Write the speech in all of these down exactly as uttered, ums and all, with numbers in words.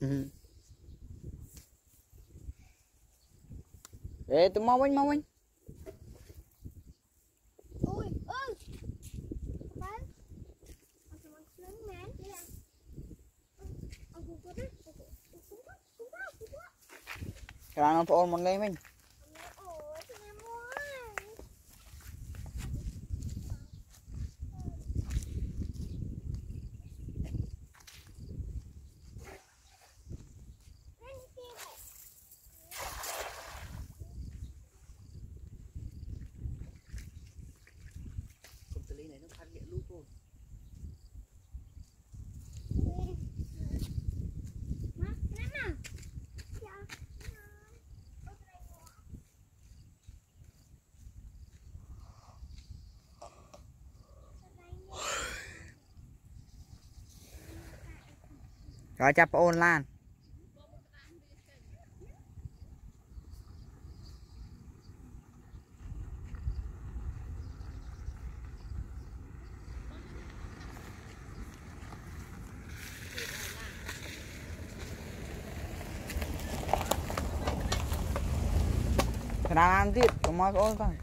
Ừ. Để tôi mau anh, mau anh. Ui, ơi. Bắn. Ông muốn lớn mán đi à. Ông cũng có đấy. Cũng có, cũng có, cũng có. Cái đó nó phải ôn một lên mình. Rồi chắp ôn lan. Thật ra làm tiếp, có mối ôn con.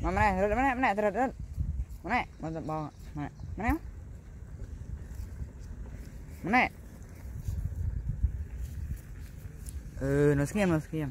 Mà này, mà này, mà này, thật ra. Mà này, mà giật bò. Mà này. Mà này. Ừ, nó xem, nó xem.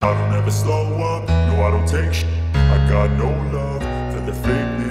I don't ever slow up, no I don't take sh** I got no love for the fakeness.